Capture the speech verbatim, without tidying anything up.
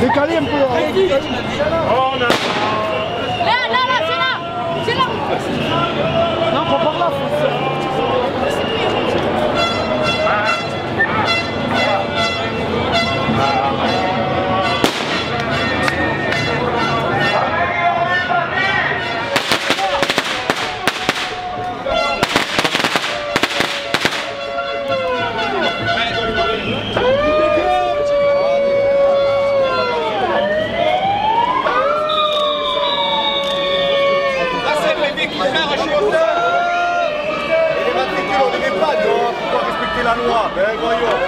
¡De caliente! ¡Oh, no! ¡Là, là, là! C'est là! C'est là! Non, pas par là! La loi, ben voyons.